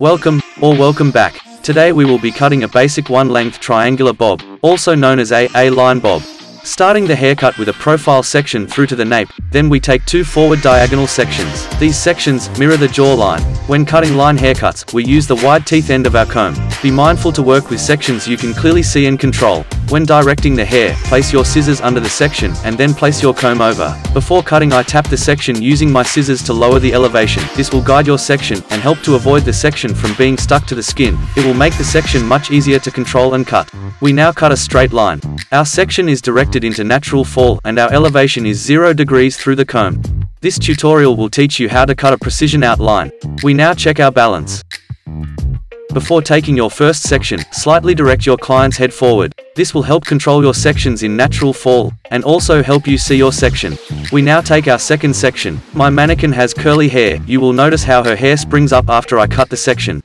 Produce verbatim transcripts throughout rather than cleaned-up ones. Welcome, or welcome back. Today we will be cutting a basic one-length triangular bob, also known as a A-line bob. Starting the haircut with a profile section through to the nape, then we take two forward diagonal sections. These sections mirror the jawline. When cutting line haircuts, we use the wide teeth end of our comb. Be mindful to work with sections you can clearly see and control. When directing the hair, place your scissors under the section and then place your comb over. Before cutting, I tap the section using my scissors to lower the elevation. This will guide your section and help to avoid the section from being stuck to the skin. It will make the section much easier to control and cut. We now cut a straight line. Our section is directed into natural fall and our elevation is zero degrees through the comb. This tutorial will teach you how to cut a precision outline. We now check our balance. Before taking your first section, slightly direct your client's head forward. This will help control your sections in natural fall, and also help you see your section. We now take our second section. My mannequin has curly hair. You will notice how her hair springs up after I cut the section.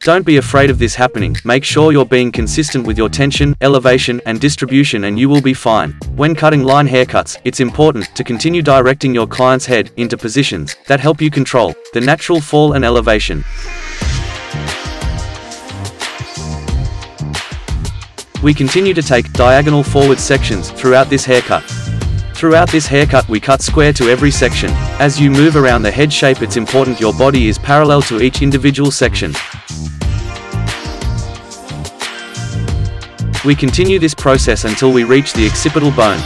Don't be afraid of this happening. Make sure you're being consistent with your tension, elevation, and distribution, and you will be fine. When cutting line haircuts, it's important to continue directing your client's head into positions that help you control the natural fall and elevation. We continue to take diagonal forward sections throughout this haircut. Throughout this haircut we cut square to every section. As you move around the head shape, it's important your body is parallel to each individual section. We continue this process until we reach the occipital bone.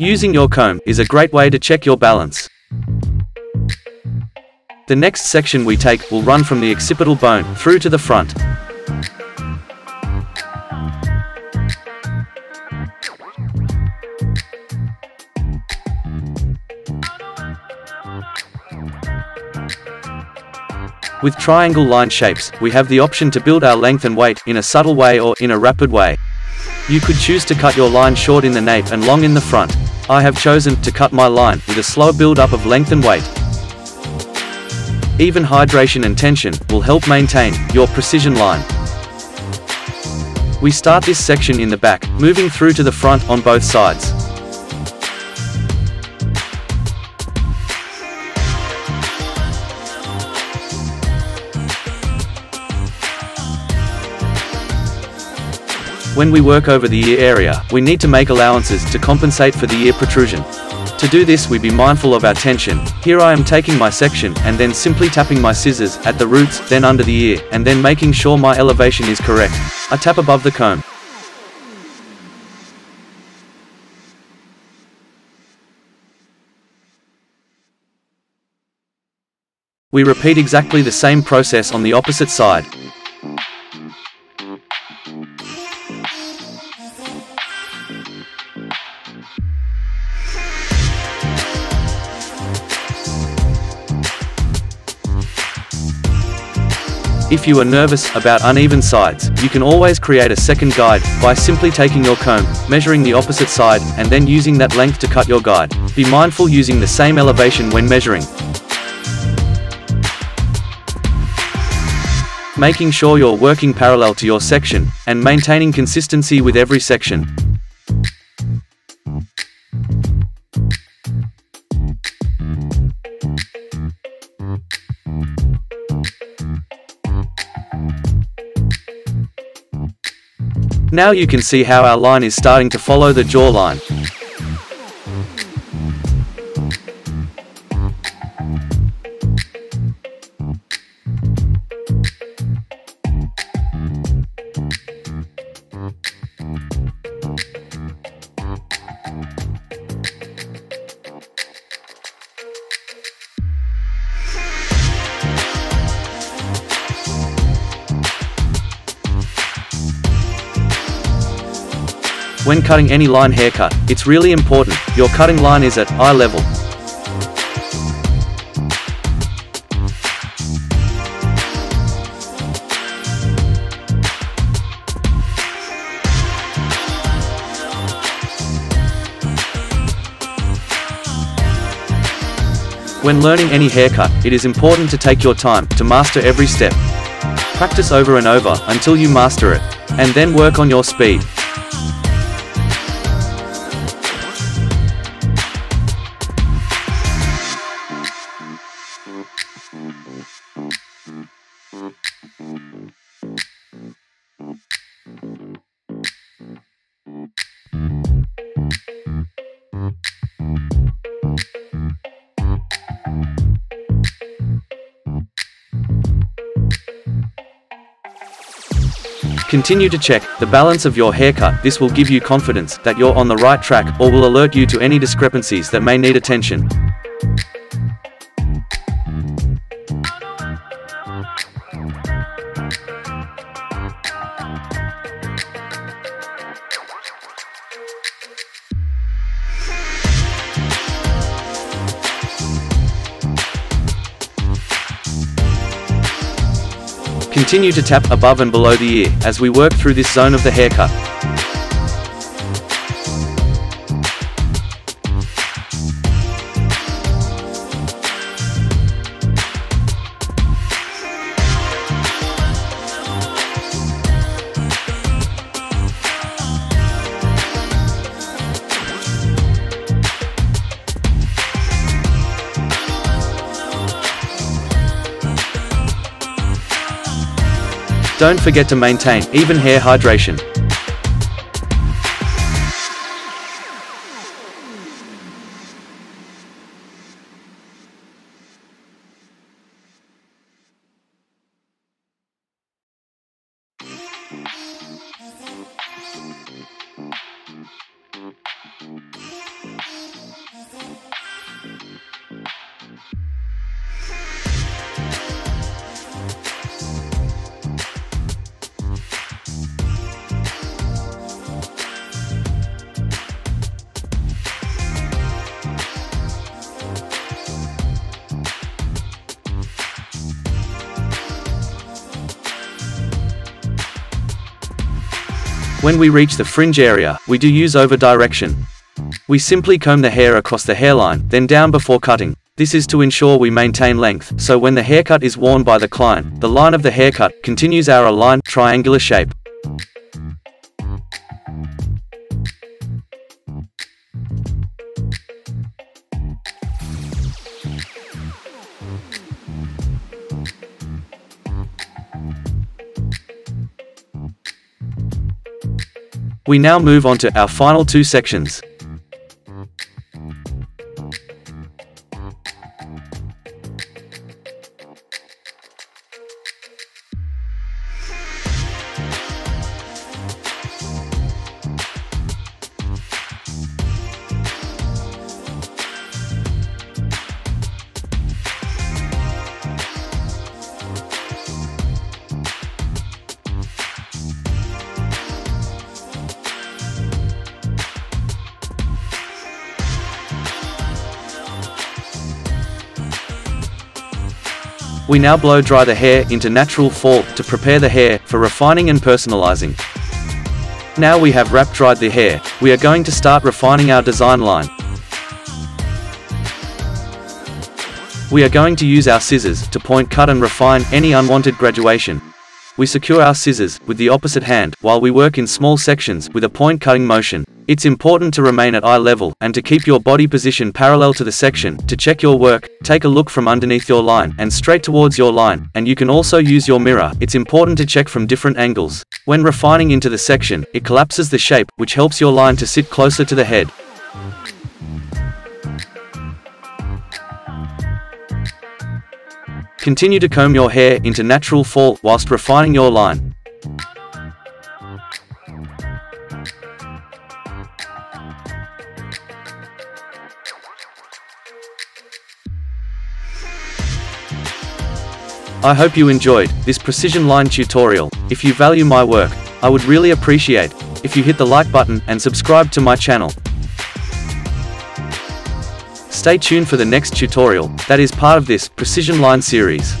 Using your comb is a great way to check your balance. The next section we take will run from the occipital bone through to the front. With triangle line shapes, we have the option to build our length and weight in a subtle way or in a rapid way. You could choose to cut your line short in the nape and long in the front. I have chosen to cut my line with a slow build-up of length and weight. Even hydration and tension will help maintain your precision line. We start this section in the back, moving through to the front on both sides. When we work over the ear area, we need to make allowances to compensate for the ear protrusion. To do this, we be mindful of our tension. Here I am taking my section, and then simply tapping my scissors at the roots, then under the ear, and then making sure my elevation is correct. I tap above the comb. We repeat exactly the same process on the opposite side. If you are nervous about uneven sides, you can always create a second guide by simply taking your comb, measuring the opposite side, and then using that length to cut your guide. Be mindful using the same elevation when measuring, making sure you're working parallel to your section, and maintaining consistency with every section. Now you can see how our line is starting to follow the jawline. When cutting any line haircut, it's really important your cutting line is at eye level. When learning any haircut, it is important to take your time to master every step. Practice over and over until you master it, and then work on your speed. Continue to check the balance of your haircut. This will give you confidence that you're on the right track, or will alert you to any discrepancies that may need attention. Continue to tap above and below the ear as we work through this zone of the haircut. Don't forget to maintain even hair hydration. When we reach the fringe area, we do use over direction. We simply comb the hair across the hairline, then down before cutting. This is to ensure we maintain length, so when the haircut is worn by the client, the line of the haircut continues our aligned, triangular shape. We now move on to our final two sections. We now blow dry the hair into natural fall to prepare the hair for refining and personalizing. Now we have wrap dried the hair, we are going to start refining our design line. We are going to use our scissors to point, cut and refine any unwanted graduation. We secure our scissors with the opposite hand while we work in small sections with a point cutting motion. It's important to remain at eye level and to keep your body position parallel to the section. To check your work, take a look from underneath your line and straight towards your line, and you can also use your mirror. It's important to check from different angles. When refining into the section, it collapses the shape, which helps your line to sit closer to the head. Continue to comb your hair into natural fall whilst refining your line. I hope you enjoyed this precision line tutorial. If you value my work, I would really appreciate if you hit the like button and subscribe to my channel. Stay tuned for the next tutorial that is part of this precision line series.